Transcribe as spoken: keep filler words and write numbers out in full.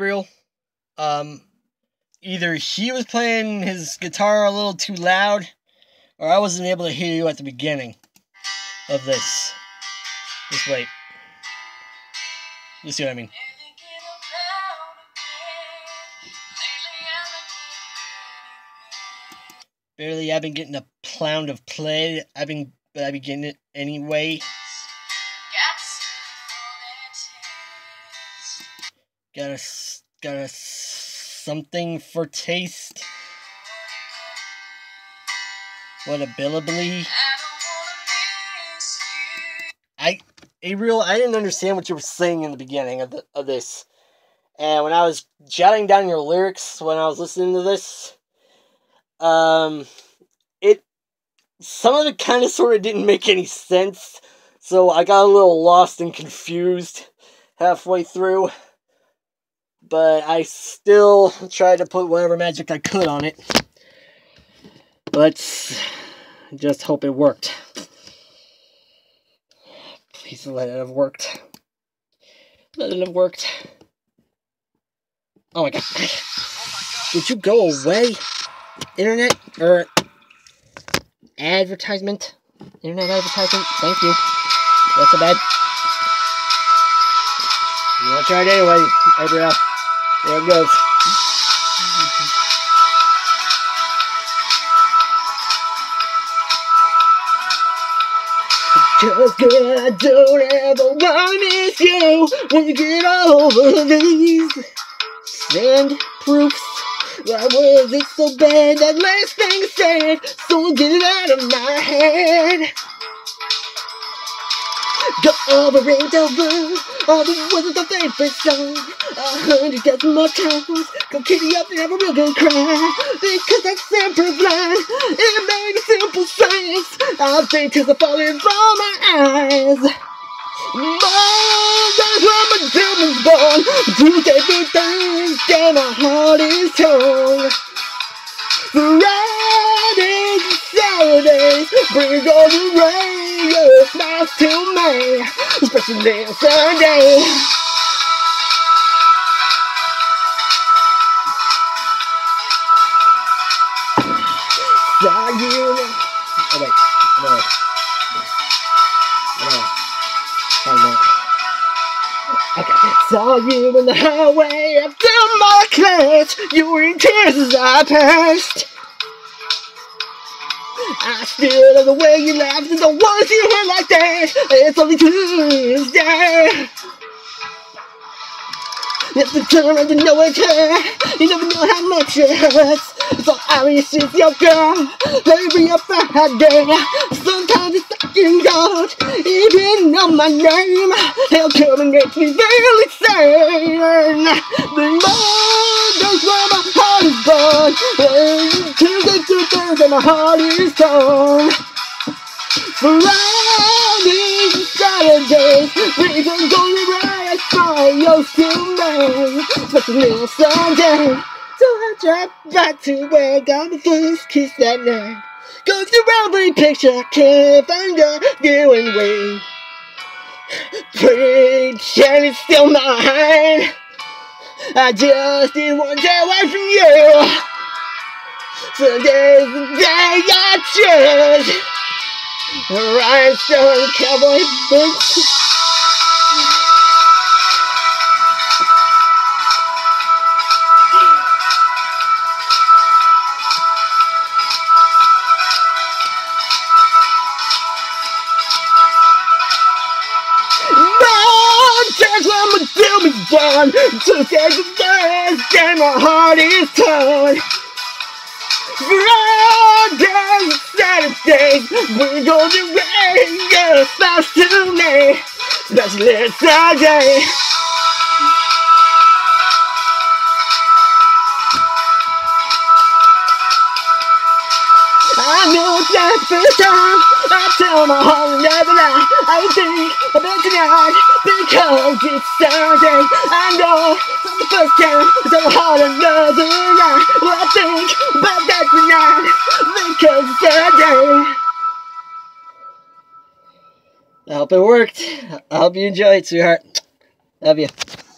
Abrielle. Um, either she was playing his guitar a little too loud, or I wasn't able to hear you at the beginning of this. Just wait. You see what I mean? Barely, I've been getting a pound of play. I've been, but I've been getting it anyway. Got a, got a something for taste. What a billably. I, Abrielle, I didn't understand what you were saying in the beginning of the, of this. And when I was jotting down your lyrics when I was listening to this, Um, it, some of it kind of sort of didn't make any sense, so I got a little lost and confused halfway through, but I still tried to put whatever magic I could on it. Let's just hope it worked. Please let it have worked. Let it have worked. Oh my god. Oh my god. Did you go away? Internet, or advertisement, internet advertisement, thank you, that's a bad, you want to try it anyway, Abrielle, there it goes. Cause girl, I don't ever wanna miss you, when you get over these sand proofs. Why was it so bad, that last thing said, so get it out of my head. Go over and over, all the words of the favorite song, a hundred dozen more times, go kitty up and have a real good cry, because that simple blind, it made a simple science, I'll think till the falling from my eyes. Oh, that's why my demon's born, do everything that my heart is torn. Fridays and Saturdays bring all the rain, your smiles to me, especially on Sunday. Saw you. Oh wait, no, no. Oh, no. Okay. Saw you in the highway up to my class. You were in tears as I passed. I still love the way you laughed and the ones you were like that. It's only Tuesday. It's the time I didn't know it hurt. You never know how much it hurts. So I resist your girl, baby, a Friday. Sometimes it's fucking dark, even on my name. Hell, come and make me feel insane. The more days where my heart is born, Tuesday to Thursday my heart is torn. Fridays and Saturdays, reasons only right as far you're still mine, especially on Sunday. So I drive back to where I got my first kiss that night. Go through every picture I can't find her, you and we. Pretty Jenny's still mine. I just didn't want to get away from you. Sunday's the day I choose. Rhinestone cowboy boots. Born Tuesdays and Thursdays, my heart is torn. Fridays and Saturdays, we're going to rain your spouse to me, especially on Sunday. I know it's not the first time I tell my heart another lie. I think about tonight because it's Sunday. I know it's not the first time I tell my heart another lie. Well, I think about that tonight because it's Sunday. I hope it worked. I hope you enjoyed, sweetheart. Love you.